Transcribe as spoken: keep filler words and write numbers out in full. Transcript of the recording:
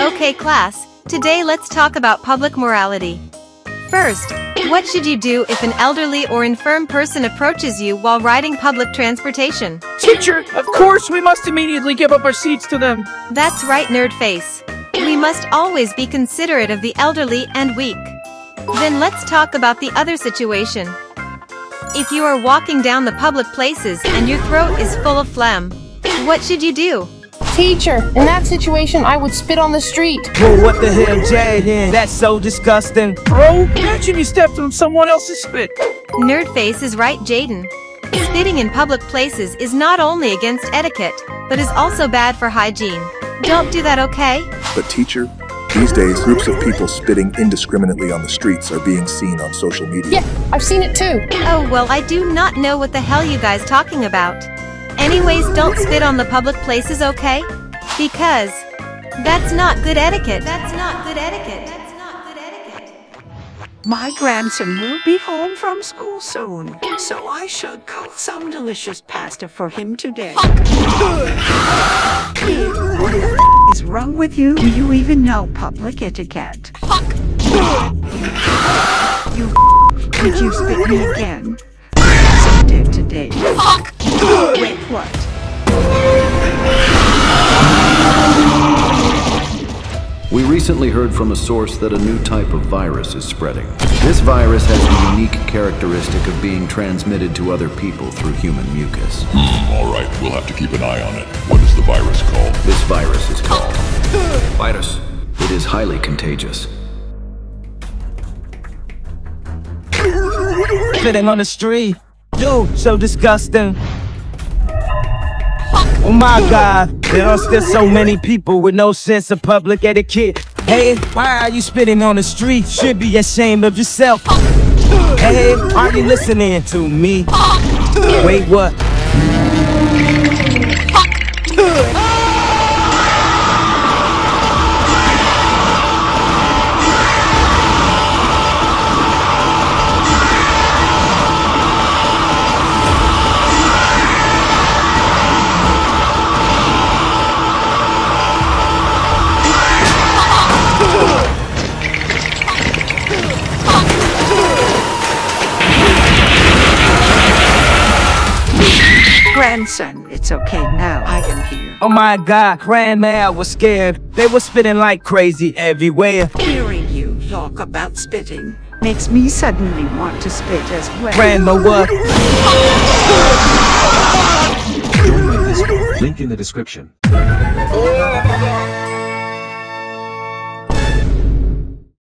Okay class, today let's talk about public morality. First, what should you do if an elderly or infirm person approaches you while riding public transportation? Teacher, of course we must immediately give up our seats to them. That's right, nerdface. We must always be considerate of the elderly and weak. Then let's talk about the other situation. If you are walking down the public places and your throat is full of phlegm, what should you do? Teacher, in that situation, I would spit on the street. Well, what the hell, Jaden? That's so disgusting. Bro, imagine you stepped on someone else's spit. Nerdface is right, Jaden. Spitting in public places is not only against etiquette, but is also bad for hygiene. Don't do that, okay? But teacher, these days, groups of people spitting indiscriminately on the streets are being seen on social media. Yeah, I've seen it too. Oh, well, I do not know what the hell you guys talking about. Anyways, don't spit on the public places, okay? Because that's not good etiquette. That's not good etiquette. That's not good etiquette. My grandson will be home from school soon, so I should cook some delicious pasta for him today. What the f is wrong with you? Do you even know public etiquette? Fuck. You f did you spit me again? I did today. Fuck. Wait, what? We recently heard from a source that a new type of virus is spreading. This virus has the unique characteristic of being transmitted to other people through human mucus. Hmm, all right, we'll have to keep an eye on it. What is the virus called? This virus is called virus. It is highly contagious. Spitting on the street. Dude, so disgusting. Oh my God, there are still so many people with no sense of public etiquette. Hey, why are you spitting on the street? Should be ashamed of yourself. Hey, are you listening to me? Wait, what? Grandson, it's okay now. I am here. Oh my God, Grandma was scared. They were spitting like crazy everywhere. Hearing you talk about spitting makes me suddenly want to spit as well. Grandma, what? Join my Discord. Link in the description.